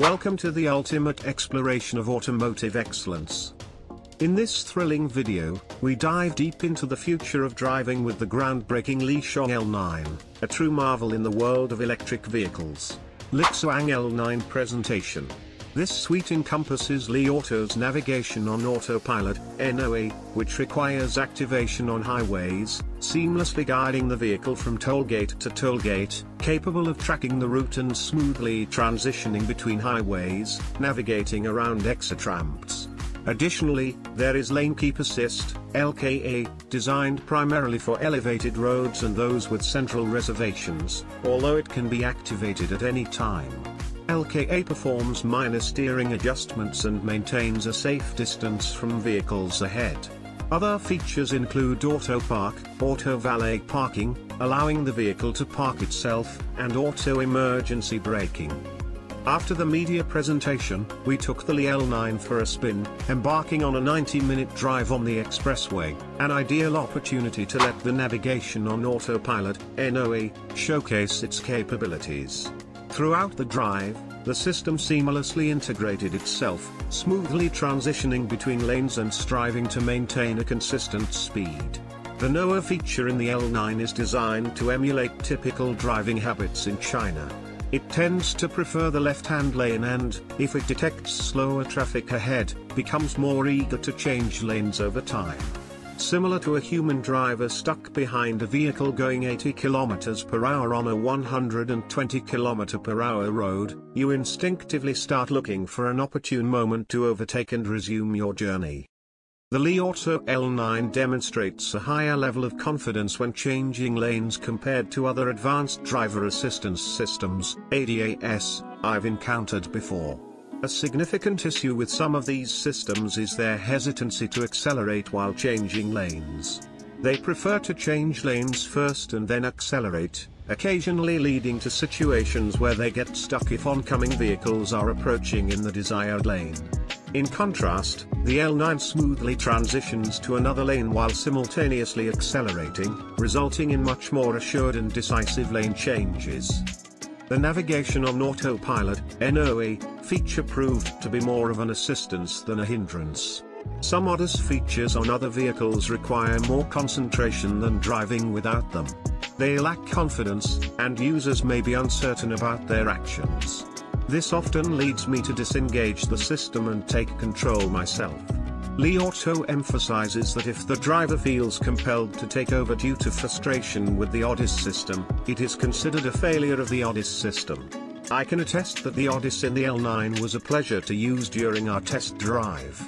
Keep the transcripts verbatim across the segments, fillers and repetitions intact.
Welcome to the ultimate exploration of automotive excellence. In this thrilling video, we dive deep into the future of driving with the groundbreaking Li Xiang L nine, a true marvel in the world of electric vehicles. Li Xiang L nine presentation. This suite encompasses Li Auto's navigation on autopilot, N O A, which requires activation on highways, seamlessly guiding the vehicle from tollgate to tollgate, capable of tracking the route and smoothly transitioning between highways, navigating around exit ramps. Additionally, there is Lane Keep Assist, L K A, designed primarily for elevated roads and those with central reservations, although it can be activated at any time. L K A performs minor steering adjustments and maintains a safe distance from vehicles ahead. Other features include Auto Park, Auto Valet Parking, allowing the vehicle to park itself, and Auto Emergency Braking. After the media presentation, we took the Li L nine for a spin, embarking on a ninety minute drive on the expressway, an ideal opportunity to let the navigation on autopilot, N O A, showcase its capabilities. Throughout the drive, the system seamlessly integrated itself, smoothly transitioning between lanes and striving to maintain a consistent speed. The N O A feature in the L nine is designed to emulate typical driving habits in China. It tends to prefer the left-hand lane and, if it detects slower traffic ahead, becomes more eager to change lanes over time. Similar to a human driver stuck behind a vehicle going eighty kilometers per hour on a one hundred twenty kilometers per hour road, you instinctively start looking for an opportune moment to overtake and resume your journey. The Li Auto L nine demonstrates a higher level of confidence when changing lanes compared to other advanced driver assistance systems, A D A S, I've encountered before. A significant issue with some of these systems is their hesitancy to accelerate while changing lanes. They prefer to change lanes first and then accelerate, occasionally leading to situations where they get stuck if oncoming vehicles are approaching in the desired lane. In contrast, the L nine smoothly transitions to another lane while simultaneously accelerating, resulting in much more assured and decisive lane changes. The navigation on autopilot, N O A, feature proved to be more of an assistance than a hindrance. Some O D A S features on other vehicles require more concentration than driving without them. They lack confidence, and users may be uncertain about their actions. This often leads me to disengage the system and take control myself. Li Auto emphasizes that if the driver feels compelled to take over due to frustration with the O D A S system, it is considered a failure of the O D A S system. I can attest that the O D A S in the L nine was a pleasure to use during our test drive.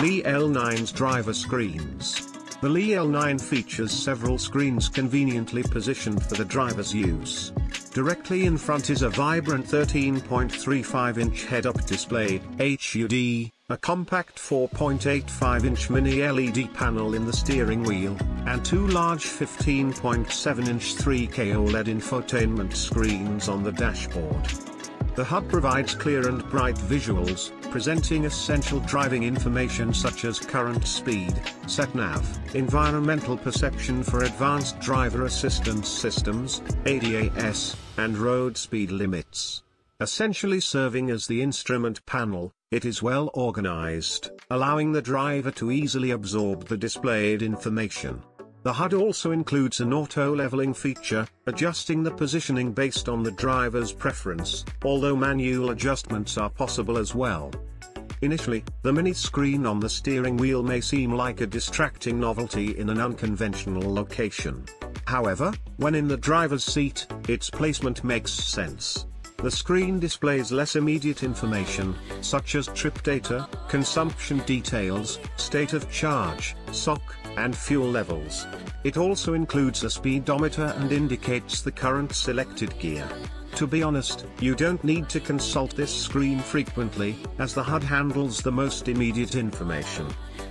Li L nine's driver screens. The Li L nine features several screens conveniently positioned for the driver's use. Directly in front is a vibrant thirteen point three five inch head-up display, H U D, a compact four point eight five inch mini L E D panel in the steering wheel, and two large fifteen point seven inch three K OLED infotainment screens on the dashboard. The H U D provides clear and bright visuals, presenting essential driving information such as current speed, sat nav, environmental perception for advanced driver assistance systems, A D A S, and road speed limits. Essentially serving as the instrument panel, it is well organized, allowing the driver to easily absorb the displayed information. The H U D also includes an auto-leveling feature, adjusting the positioning based on the driver's preference, although manual adjustments are possible as well. Initially, the mini-screen on the steering wheel may seem like a distracting novelty in an unconventional location. However, when in the driver's seat, its placement makes sense. The screen displays less immediate information, such as trip data, consumption details, state of charge, S O C, and fuel levels. It also includes a speedometer and indicates the current selected gear. To be honest, you don't need to consult this screen frequently, as the H U D handles the most immediate information.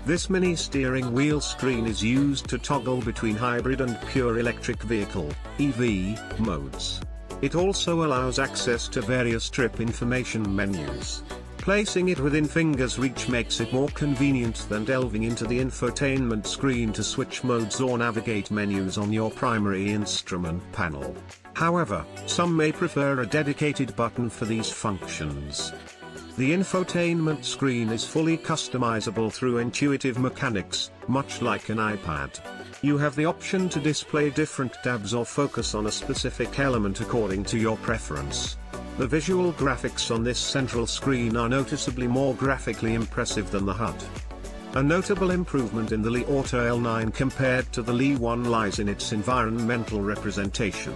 This mini steering wheel screen is used to toggle between hybrid and pure electric vehicle, E V, modes. It also allows access to various trip information menus. Placing it within fingers reach makes it more convenient than delving into the infotainment screen to switch modes or navigate menus on your primary instrument panel. However, some may prefer a dedicated button for these functions. The infotainment screen is fully customizable through intuitive mechanics, much like an iPad. You have the option to display different tabs or focus on a specific element according to your preference. The visual graphics on this central screen are noticeably more graphically impressive than the H U D. A notable improvement in the Li Auto L nine compared to the Li one lies in its environmental representation.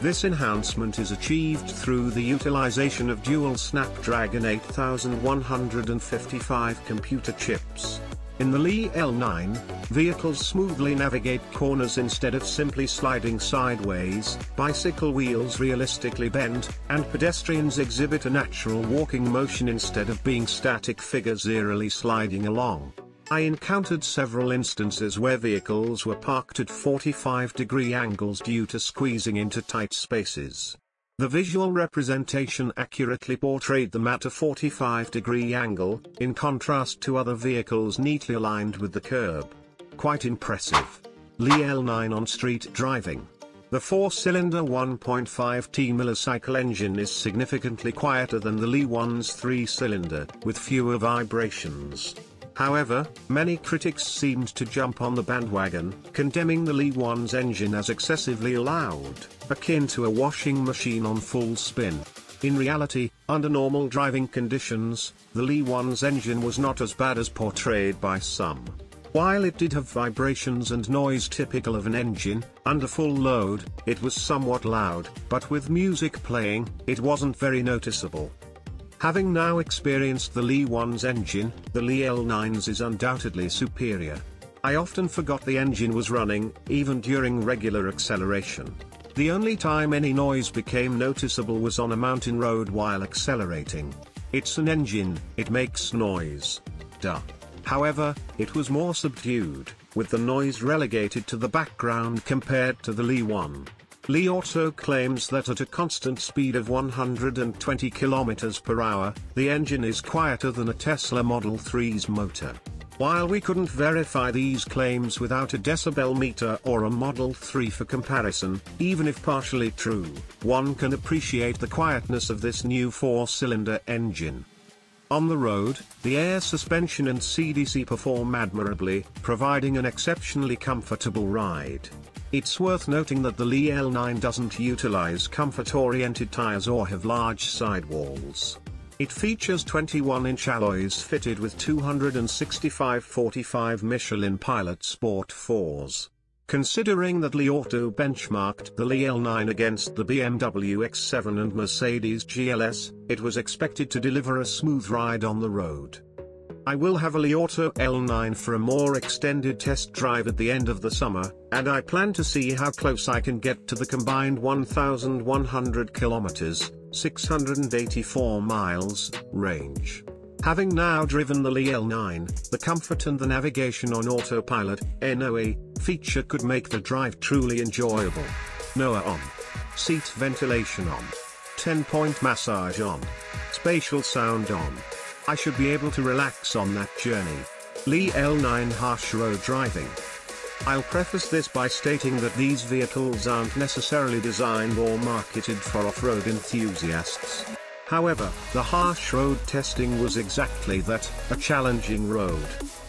This enhancement is achieved through the utilization of dual Snapdragon eighty-one fifty-five computer chips. In the Li L nine, vehicles smoothly navigate corners instead of simply sliding sideways, bicycle wheels realistically bend, and pedestrians exhibit a natural walking motion instead of being static figures eerily sliding along. I encountered several instances where vehicles were parked at forty-five degree angles due to squeezing into tight spaces. The visual representation accurately portrayed them at a forty-five degree angle, in contrast to other vehicles neatly aligned with the curb. Quite impressive. Li L nine on street driving. The four-cylinder one point five T millicycle engine is significantly quieter than the Li one's three-cylinder, with fewer vibrations. However, many critics seemed to jump on the bandwagon, condemning the Li one's engine as excessively loud, akin to a washing machine on full spin. In reality, under normal driving conditions, the Li one's engine was not as bad as portrayed by some. While it did have vibrations and noise typical of an engine, under full load, it was somewhat loud, but with music playing, it wasn't very noticeable. Having now experienced the Li one's engine, the Li L nine's is undoubtedly superior. I often forgot the engine was running, even during regular acceleration. The only time any noise became noticeable was on a mountain road while accelerating. It's an engine, it makes noise. Duh. However, it was more subdued, with the noise relegated to the background compared to the Li one. Li Auto claims that at a constant speed of one hundred twenty kilometers per hour, the engine is quieter than a Tesla Model three's motor. While we couldn't verify these claims without a decibel meter or a Model three for comparison, even if partially true, one can appreciate the quietness of this new four-cylinder engine. On the road, the air suspension and C D C perform admirably, providing an exceptionally comfortable ride. It's worth noting that the Li L nine doesn't utilize comfort-oriented tires or have large sidewalls. It features twenty-one inch alloys fitted with two sixty-five forty-five Michelin Pilot Sport fours. Considering that Li Auto benchmarked the Li L nine against the B M W X seven and Mercedes G L S, it was expected to deliver a smooth ride on the road. I will have a Li Auto L nine for a more extended test drive at the end of the summer, and I plan to see how close I can get to the combined one thousand one hundred kilometers, six hundred eighty-four miles, range. Having now driven the Li L nine, the comfort and the navigation on autopilot, N O A, feature could make the drive truly enjoyable. N O A on. Seat ventilation on. ten point massage on. Spatial sound on. I should be able to relax on that journey. Li L nine harsh road driving. I'll preface this by stating that these vehicles aren't necessarily designed or marketed for off-road enthusiasts. However, the harsh road testing was exactly that, a challenging road.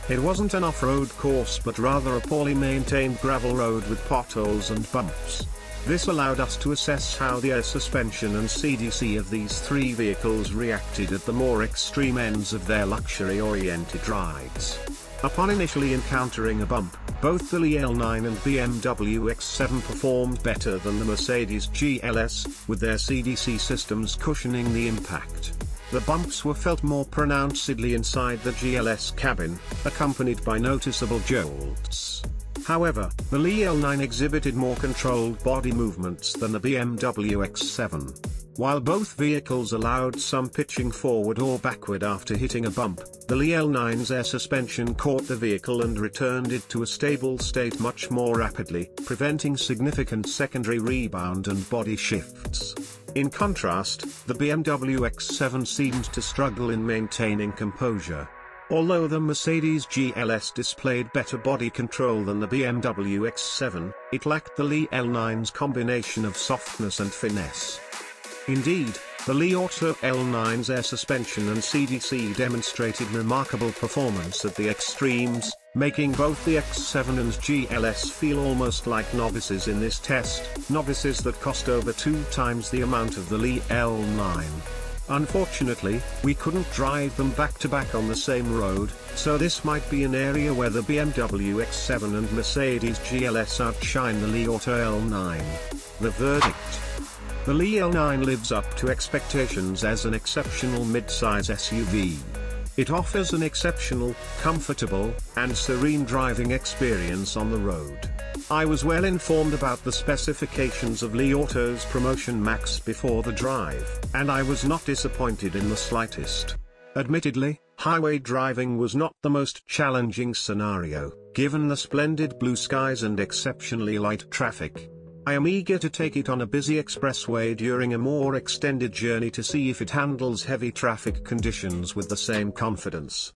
It wasn't an off-road course but rather a poorly maintained gravel road with potholes and bumps. This allowed us to assess how the air suspension and C D C of these three vehicles reacted at the more extreme ends of their luxury-oriented rides. Upon initially encountering a bump, both the Li L nine and B M W X seven performed better than the Mercedes G L S, with their C D C systems cushioning the impact. The bumps were felt more pronouncedly inside the G L S cabin, accompanied by noticeable jolts. However, the Li L nine exhibited more controlled body movements than the B M W X seven. While both vehicles allowed some pitching forward or backward after hitting a bump, the Li L nine's air suspension caught the vehicle and returned it to a stable state much more rapidly, preventing significant secondary rebound and body shifts. In contrast, the B M W X seven seemed to struggle in maintaining composure. Although the Mercedes G L S displayed better body control than the B M W X seven, it lacked the Li L nine's combination of softness and finesse. Indeed, the Li Auto L nine's air suspension and C D C demonstrated remarkable performance at the extremes, making both the X seven and G L S feel almost like novices in this test, novices that cost over two times the amount of the Li L nine. Unfortunately, we couldn't drive them back-to-back on the same road, so this might be an area where the B M W X seven and Mercedes G L S outshine the Li Auto L nine. The verdict. The Li L nine lives up to expectations as an exceptional mid-size S U V. It offers an exceptional, comfortable, and serene driving experience on the road. I was well informed about the specifications of Li Auto's Promotion Max before the drive, and I was not disappointed in the slightest. Admittedly, highway driving was not the most challenging scenario, given the splendid blue skies and exceptionally light traffic. I am eager to take it on a busy expressway during a more extended journey to see if it handles heavy traffic conditions with the same confidence.